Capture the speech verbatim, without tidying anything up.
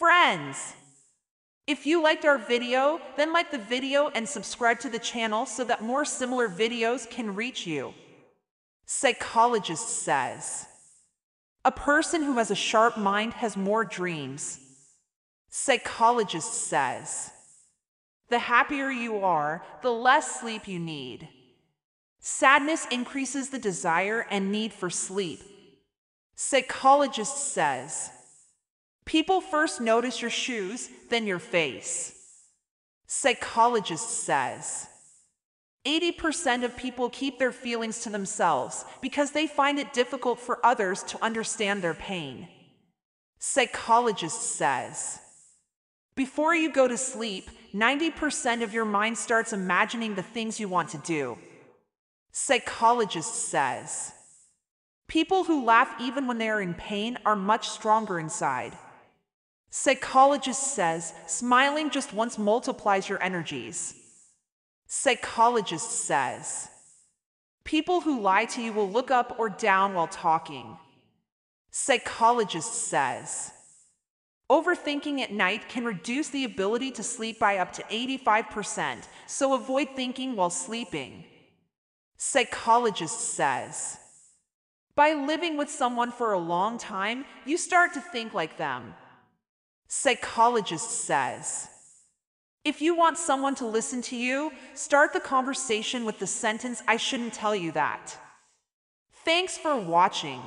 friends. If you liked our video, then like the video and subscribe to the channel so that more similar videos can reach you. Psychologist says, a person who has a sharp mind has more dreams. Psychologist says, the happier you are, the less sleep you need. Sadness increases the desire and need for sleep. Psychologist says, people first notice your shoes, then your face. Psychologist says, eighty percent of people keep their feelings to themselves because they find it difficult for others to understand their pain. Psychologist says, before you go to sleep, ninety percent of your mind starts imagining the things you want to do. Psychologist says, people who laugh even when they are in pain are much stronger inside. Psychologist says, smiling just once multiplies your energies. Psychologist says, people who lie to you will look up or down while talking. Psychologist says, overthinking at night can reduce the ability to sleep by up to eighty-five percent, so avoid thinking while sleeping. Psychologist says, by living with someone for a long time, you start to think like them. Psychologist says, if you want someone to listen to you, start the conversation with the sentence, I shouldn't tell you that. Thanks for watching.